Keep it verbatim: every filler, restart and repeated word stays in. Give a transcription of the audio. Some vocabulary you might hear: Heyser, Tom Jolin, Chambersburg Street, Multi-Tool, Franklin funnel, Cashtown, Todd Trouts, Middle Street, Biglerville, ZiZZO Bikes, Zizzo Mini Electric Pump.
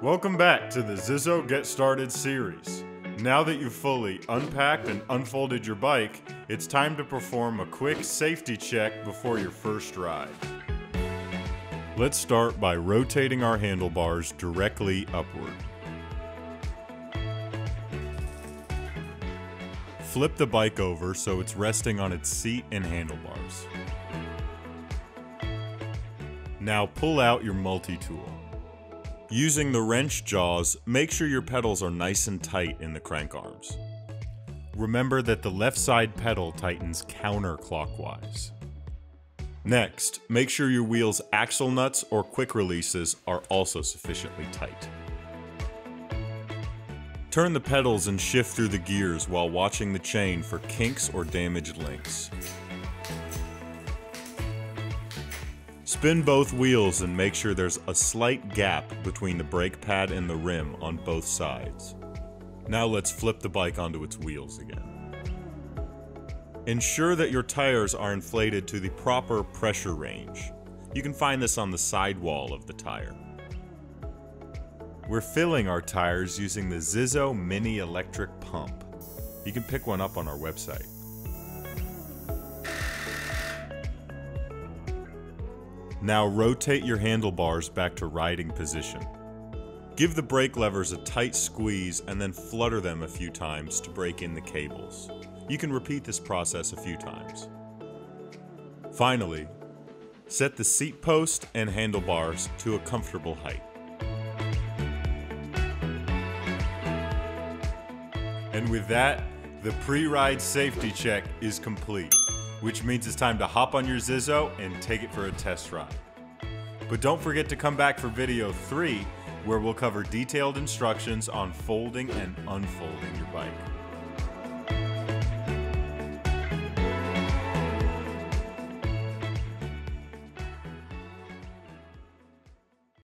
Welcome back to the Zizzo Get Started series. Now that you've fully unpacked and unfolded your bike, it's time to perform a quick safety check before your first ride. Let's start by rotating our handlebars directly upward. Flip the bike over so it's resting on its seat and handlebars. Now pull out your multi-tool. Using the wrench jaws, make sure your pedals are nice and tight in the crank arms. Remember that the left side pedal tightens counterclockwise. Next, make sure your wheel's axle nuts or quick releases are also sufficiently tight. Turn the pedals and shift through the gears while watching the chain for kinks or damaged links. Spin both wheels and make sure there's a slight gap between the brake pad and the rim on both sides. Now let's flip the bike onto its wheels again. Ensure that your tires are inflated to the proper pressure range. You can find this on the sidewall of the tire. We're filling our tires using the Zizzo Mini Electric Pump. You can pick one up on our website. Now rotate your handlebars back to riding position. Give the brake levers a tight squeeze and then flutter them a few times to break in the cables. You can repeat this process a few times. Finally, set the seat post and handlebars to a comfortable height. And with that, the pre-ride safety check is complete, which means it's time to hop on your Zizzo and take it for a test ride. But don't forget to come back for video three, where we'll cover detailed instructions on folding and unfolding your bike.